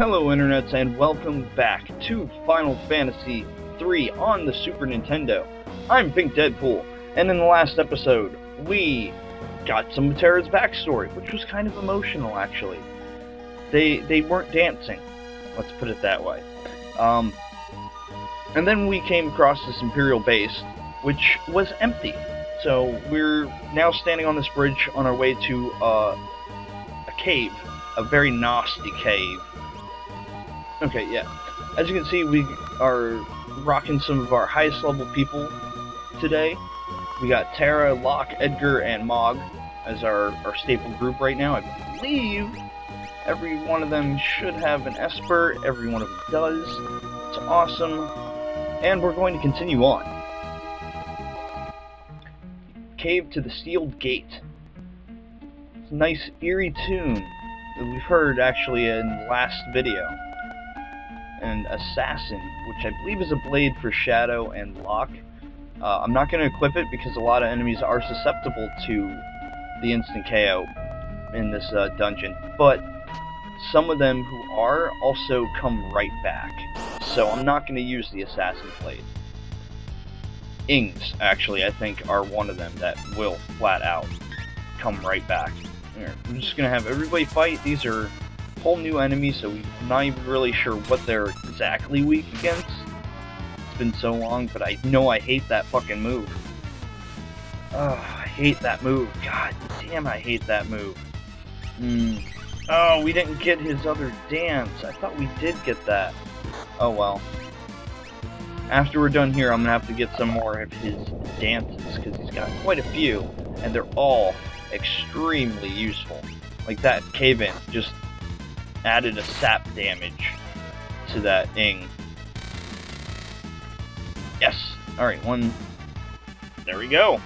Hello Internets, and welcome back to Final Fantasy III on the Super Nintendo. I'm Bink Deadpool, and in the last episode, we got some of Terra's backstory, which was kind of emotional, actually. They weren't dancing, let's put it that way. And then we came across this Imperial base, which was empty. So we're now standing on this bridge on our way to a cave, a very nasty cave. Okay, yeah. As you can see, we are rocking some of our highest level people today. We got Terra, Locke, Edgar, and Mog as our staple group right now. I believe every one of them should have an Esper. Every one of them does. It's awesome. And we're going to continue on. Cave to the Sealed Gate. It's a nice eerie tune that we've heard actually in the last video. An assassin, which I believe is a blade for Shadow and Locke. I'm not going to equip it because a lot of enemies are susceptible to the instant KO in this dungeon, but some of them who are also come right back, so I'm not going to use the assassin blade. Ings, actually, I think are one of them that will flat out come right back. Here, I'm just going to have everybody fight. These are whole new enemy, so we're not even really sure what they're exactly weak against. It's been so long, but I know I hate that fucking move. I hate that move. God damn, I hate that move. Oh, we didn't get his other dance. I thought we did get that. Oh well. After we're done here, I'm gonna have to get some more of his dances, because he's got quite a few, and they're all extremely useful. Like that cave-in, just added a sap damage to that Ing. Yes! Alright, one. There we go!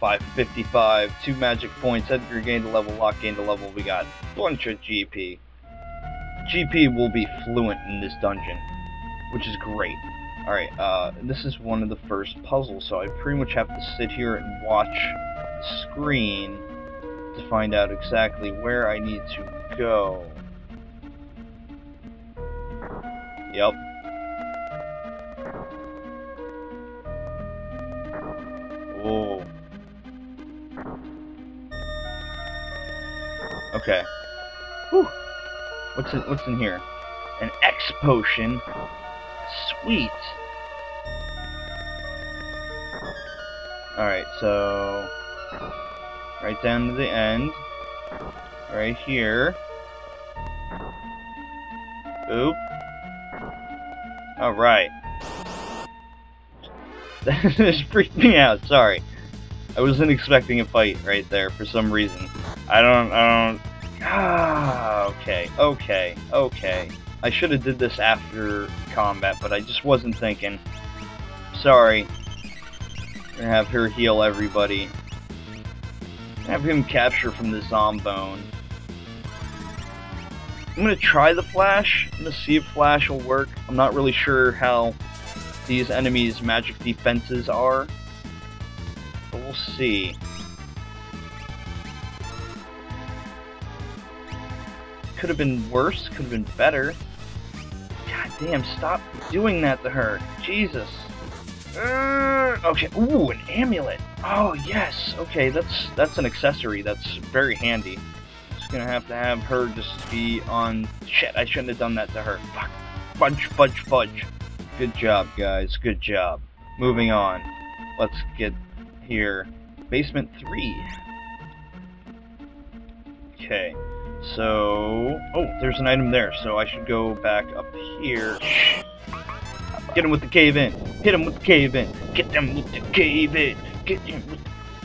555, 2 magic points, Edgar gained a level, Locke gained a level, we got a bunch of GP. GP will be fluent in this dungeon, which is great. Alright, this is one of the first puzzles, so I pretty much have to sit here and watch the screen to find out exactly where I need to go. Yep. Whoa. Okay. Whew. What's in here? An X potion. Sweet. Alright, so right down to the end. Right here. Oop. Alright. That just freaked me out, sorry. I wasn't expecting a fight right there for some reason. Okay. I should have did this after combat, but I just wasn't thinking. Sorry. I'm gonna have her heal everybody. Have him capture from the Zombone. I'm going to try the Flash. I'm going to see if Flash will work. I'm not really sure how these enemies' magic defenses are, but we'll see. Could have been worse. Could have been better. God damn, stop doing that to her. Jesus. Okay. Ooh, an amulet. Oh yes. Okay, that's an accessory. That's very handy. Just gonna have to have her just be on. Shit, I shouldn't have done that to her. Fuck. Fudge. Good job, guys. Good job. Moving on. Let's get here. Basement 3. Okay. So, oh, there's an item there. So I should go back up here. Shh. Get him with the cave-in! Hit him with the cave-in! Get them with the cave-in! Get him with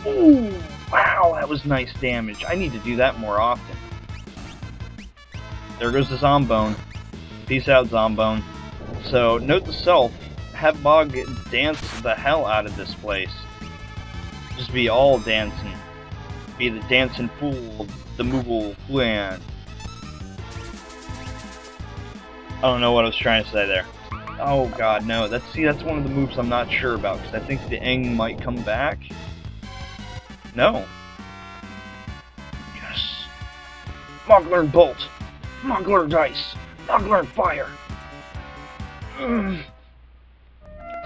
the... Ooh! Wow, that was nice damage. I need to do that more often. There goes the Zombone. Peace out, Zombone. So, note to self, have Mog dance the hell out of this place. Just be all dancing. Be the dancing fool of the Moogle clan. I don't know what I was trying to say there. Oh god, no. That's one of the moves I'm not sure about, because I think the Eng might come back. No. Yes. Mog learned Bolt. Mog learned Ice. I'll learn fire.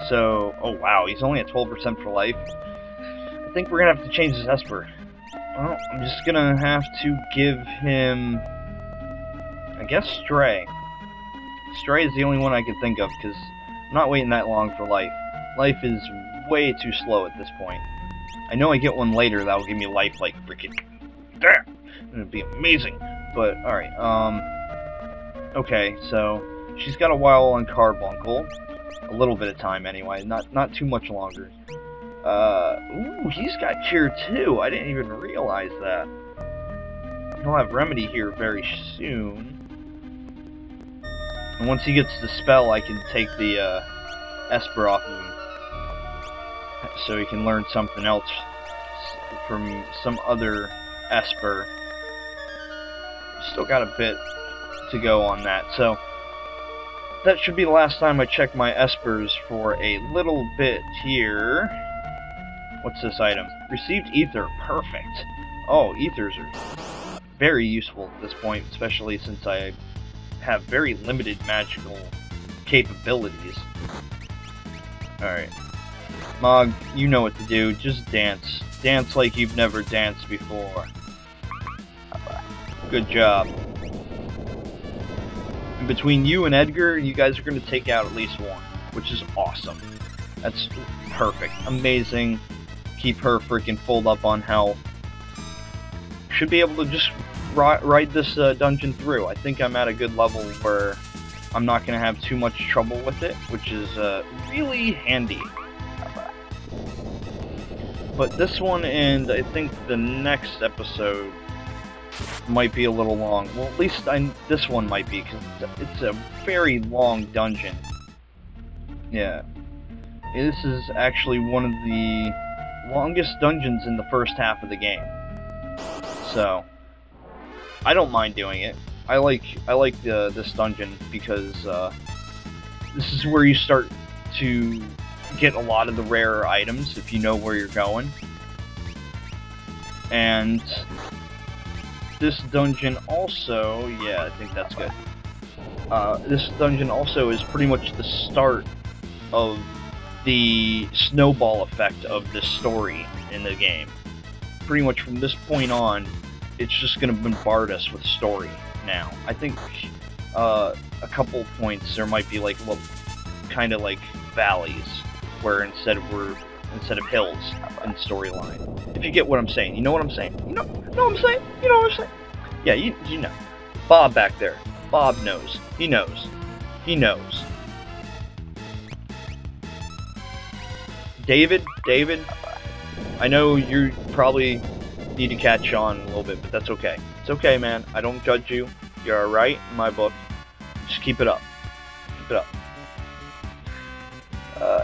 So, oh wow, he's only at 12% for life. I think we're gonna have to change his Esper. Well, I'm just gonna have to give him, I guess, Stray. Stray is the only one I can think of, because I'm not waiting that long for life. Life is way too slow at this point. I know I get one later that will give me life like freaking there. It'll be amazing. But alright, okay, so she's got a while on Carbuncle. A little bit of time anyway, not too much longer. Ooh, he's got cure too. I didn't even realize that. He'll have remedy here very soon. And once he gets the spell, I can take the Esper off of him, so he can learn something else from some other Esper. Still got a bit to go on that, so that should be the last time I check my Espers for a little bit here. What's this item? Received ether. Perfect. Oh, ethers are very useful at this point, especially since I have very limited magical capabilities. Alright. Mog, you know what to do. Just dance. Dance like you've never danced before. Good job. And between you and Edgar, you guys are going to take out at least one, which is awesome. That's perfect. Amazing. Keep her freaking full up on health. Should be able to just ride this dungeon through. I think I'm at a good level where I'm not going to have too much trouble with it, which is really handy. But this one and I think the next episode might be a little long. Well, at least this one might be, because it's a very long dungeon. Yeah. This is actually one of the longest dungeons in the first half of the game. So, I don't mind doing it. I like this dungeon because this is where you start to get a lot of the rarer items if you know where you're going. And this dungeon also, yeah, I think that's good. This dungeon also is pretty much the start of the snowball effect of this story in the game. Pretty much from this point on, it's just going to bombard us with story now. I think a couple points there might be like little kind of like valleys where instead of hills in storyline. If you get what I'm saying, you know what I'm saying. Yeah, you know. Bob back there. Bob knows. He knows. He knows. David, I know you probably need to catch on a little bit, but that's okay. It's okay, man. I don't judge you. You're alright in my book. Just keep it up. Keep it up.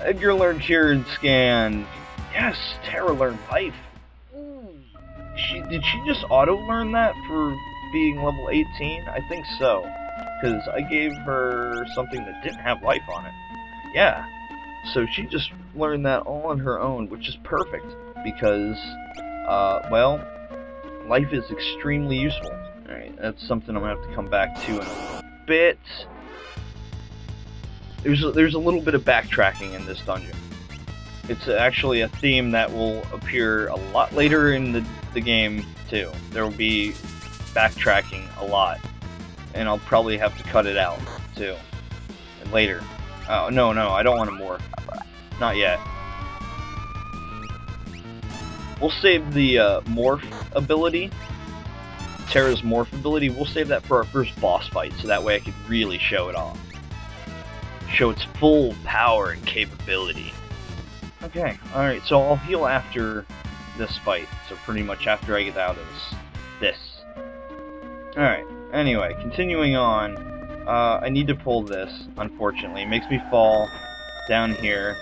Edgar learned Cure and Scan. Yes, Terra learned Life. Did she just auto-learn that for being level 18? I think so, because I gave her something that didn't have life on it. Yeah, so she just learned that all on her own, which is perfect, because, well, life is extremely useful. Alright, that's something I'm going to have to come back to in a bit. There's a little bit of backtracking in this dungeon. It's actually a theme that will appear a lot later in the game, too. There will be backtracking a lot, and I'll probably have to cut it out, too, and later. Oh, no, I don't want to more. Not yet. We'll save the morph ability, Terra's morph ability. We'll save that for our first boss fight, so that way I can really show it off. Show its full power and capability. Okay, alright, so I'll heal after this fight, so pretty much after I get out of this. Alright, anyway, continuing on, I need to pull this, unfortunately. It makes me fall down here.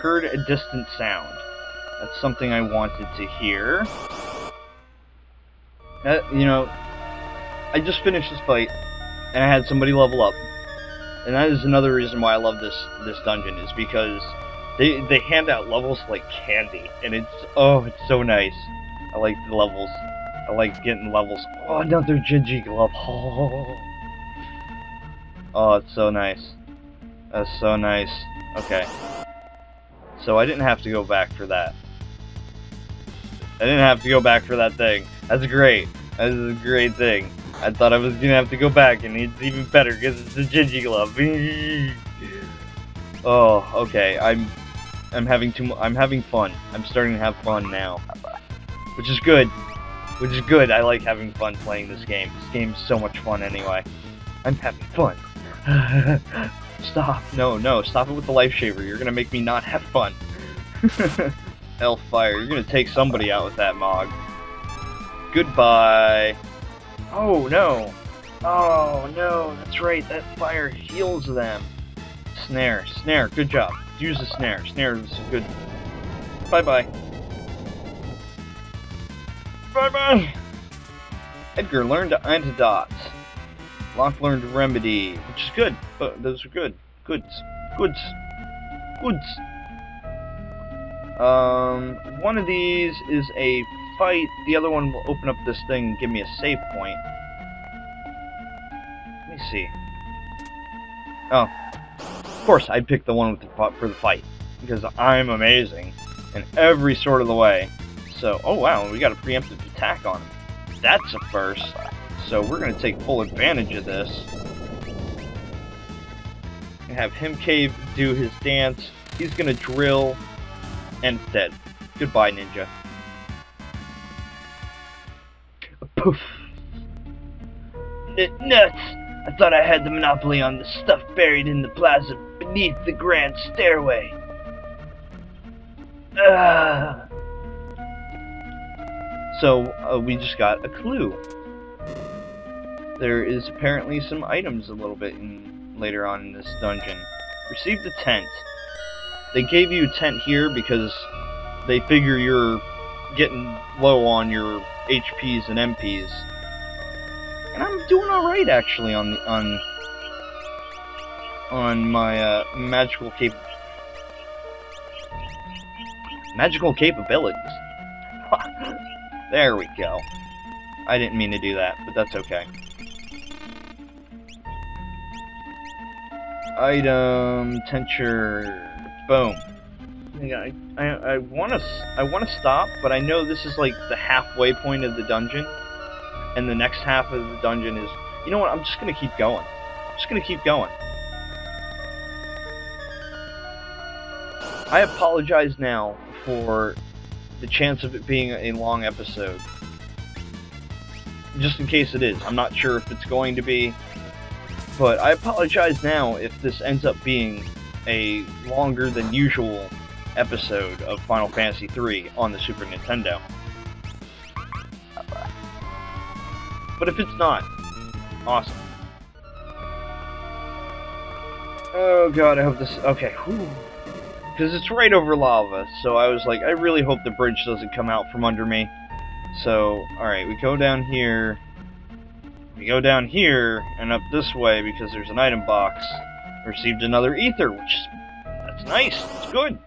Heard a distant sound. That's something I wanted to hear. You know, I just finished this fight, and I had somebody level up. And that is another reason why I love this dungeon, is because They hand out levels like candy, and it's so nice. I like the levels. I like getting levels. Oh, another Genji glove. Oh. Oh, it's so nice. That's so nice. Okay. So I didn't have to go back for that. I didn't have to go back for that thing. That's great. That is a great thing. I thought I was gonna have to go back, and it's even better because it's a Genji glove. Oh, okay. I'm having fun. I'm starting to have fun now, which is good. Which is good. I like having fun playing this game. This game's so much fun anyway. I'm having fun. Stop. No, no. Stop it with the life shaver. You're gonna make me not have fun. Hellfire. You're gonna take somebody out with that Mog. Goodbye. Oh no. Oh no. That's right. That fire heals them. Snare. Snare. Good job. Use the snare. Snare is good. Bye bye. Bye bye. Edgar learned to antidote. Locke learned remedy, which is good. Those are good. Goods. One of these is a fight. The other one will open up this thing and give me a save point. Let me see. Oh, of course I picked the one with the for the fight because I'm amazing in every sort of the way. So, oh wow, we got a preemptive attack on him. That's a first. So we're gonna take full advantage of this and have him cave do his dance. He's gonna drill and dead. Goodbye, ninja. Poof! Nuts! I thought I had the monopoly on the stuff buried in the plaza beneath the grand stairway. Ah. So we just got a clue. There is apparently some items a little bit later on in this dungeon. Received a tent. They gave you a tent here because they figure you're getting low on your HPs and MPs. And I'm doing alright actually on the, on my magical capabilities. There we go. I didn't mean to do that, but that's okay. Item tenture. Boom. I wanna stop, but I know this is like the halfway point of the dungeon, and the next half of the dungeon is. You know what? I'm just gonna keep going. I'm just gonna keep going. I apologize now for the chance of it being a long episode. Just in case it is. I'm not sure if it's going to be. But I apologize now if this ends up being a longer than usual episode of Final Fantasy III on the Super Nintendo. But if it's not, awesome. Oh god, I hope this... Okay, because it's right over lava, so I was like, I really hope the bridge doesn't come out from under me. So, alright, we go down here... We go down here and up this way because there's an item box. Received another ether, which is, that's nice. It's good.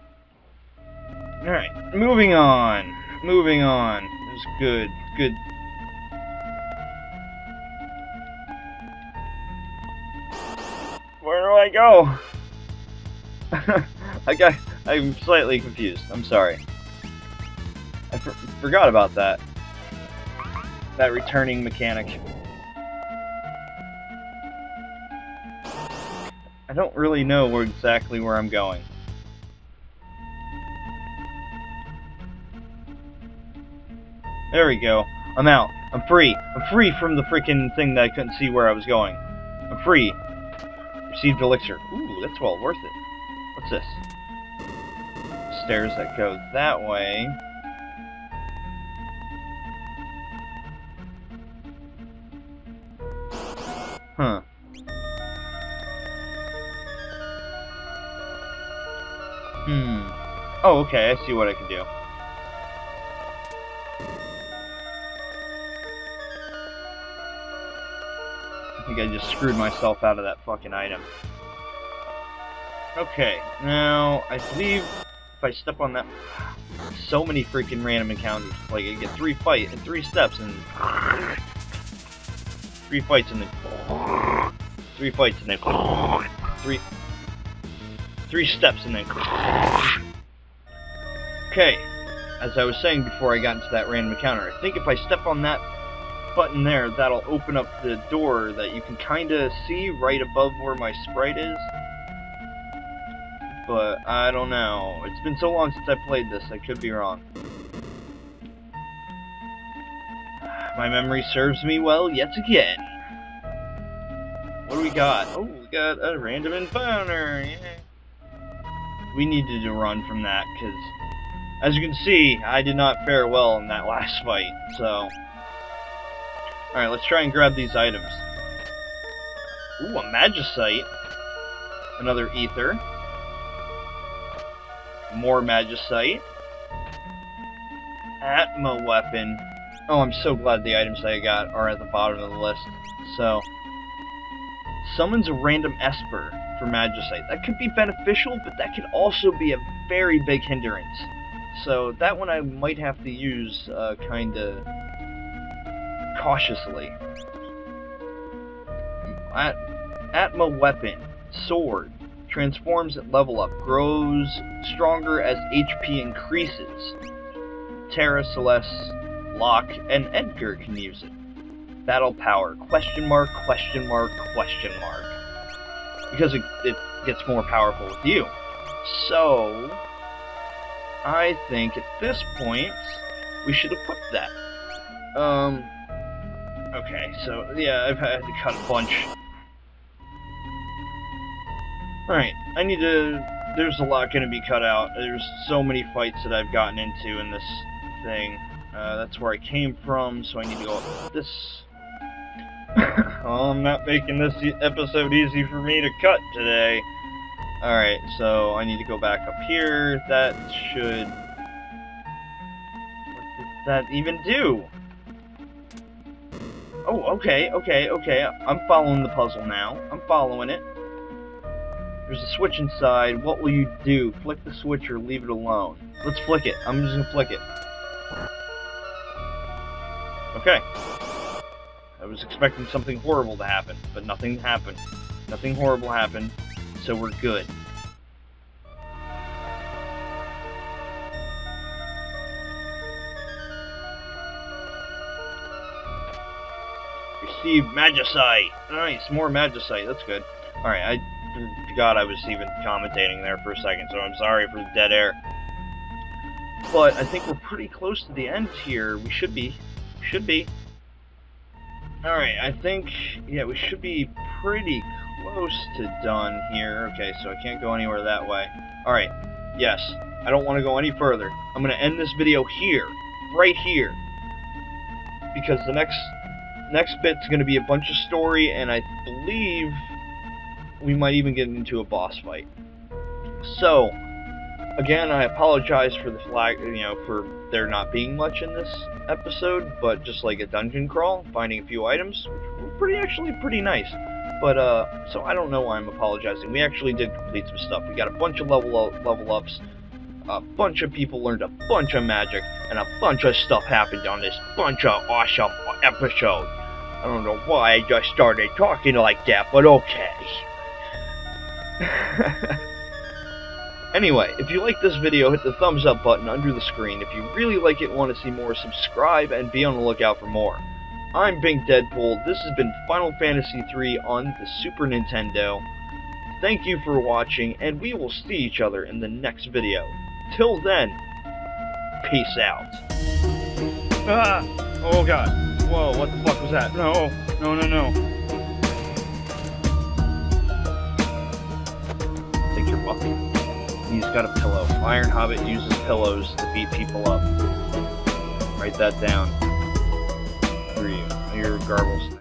All right, moving on. Moving on. It's good. Good. Where do I go? I'm slightly confused. I'm sorry. I forgot about that. That returning mechanic. I don't really know exactly where I'm going. There we go. I'm out. I'm free. I'm free from the freaking thing that I couldn't see where I was going. I'm free. Received elixir. Ooh, that's well worth it. What's this? Stairs that go that way. Huh. Hmm. Oh, okay, I see what I can do. I think I just screwed myself out of that fucking item. Okay, now, I believe if I step on that... So many freaking random encounters. Like, I get three fights and three steps and... Three fights and then... 3 fights and then three steps and then okay, as I was saying before I got into that random encounter, I think if I step on that button there, that'll open up the door that you can kinda see right above where my sprite is. But I don't know. It's been so long since I played this, I could be wrong. My memory serves me well yet again. What do we got? Oh, we got a random encounter. Yeah. We needed to run from that, because as you can see, I did not fare well in that last fight, so... Alright, let's try and grab these items. Ooh, a Magicite. Another ether. More Magicite. Atma Weapon. Oh, I'm so glad the items that I got are at the bottom of the list. So, summons a random Esper for Magicite. That could be beneficial, but that could also be a very big hindrance. So, that one I might have to use kinda... cautiously. Atma Weapon. Sword. Transforms at level up. Grows stronger as HP increases. Terra, Celeste, Locke, and Edgar can use it. Battle power. Question mark, question mark, question mark. Because it gets more powerful with you. So, I think at this point, we should equip that. Okay, so, yeah, I've had to cut a bunch. Alright, I need to... There's a lot going to be cut out. There's so many fights that I've gotten into in this thing. That's where I came from, so I need to go up this. Oh, I'm not making this episode easy for me to cut today. Alright, so I need to go back up here. That should... What did that even do? Oh, okay, okay, okay. I'm following the puzzle now. I'm following it. There's a switch inside. What will you do? Flick the switch or leave it alone? Let's flick it. I'm just gonna flick it. Okay. I was expecting something horrible to happen, but nothing happened. Nothing horrible happened, so we're good. Magicite! Nice, more Magicite, that's good. Alright, I forgot I was even commentating there for a second, so I'm sorry for the dead air. But I think we're pretty close to the end here. We should be. Alright, I think, yeah, we should be pretty close to done here. Okay, so I can't go anywhere that way. Alright, yes, I don't want to go any further. I'm going to end this video here. Right here. Because the next bit's going to be a bunch of story, and I believe we might even get into a boss fight. So, again, I apologize for the flag, you know, for there not being much in this episode, but just like a dungeon crawl, finding a few items, which were actually pretty nice. But, so I don't know why I'm apologizing. We actually did complete some stuff. We got a bunch of level ups, a bunch of people learned a bunch of magic, and a bunch of stuff happened on this bunch of awesome episode. I don't know why I just started talking like that, but okay. Anyway, if you like this video, hit the thumbs up button under the screen. If you really like it and want to see more, subscribe and be on the lookout for more. I'm Bink Deadpool. This has been Final Fantasy III on the Super Nintendo. Thank you for watching, and we will see each other in the next video. Till then, peace out. Ah! Oh god. Whoa, what the fuck was that? No, no, no, no. I think you're welcome. He's got a pillow. Iron Hobbit uses pillows to beat people up. Write that down. Who are you? You're Garbles.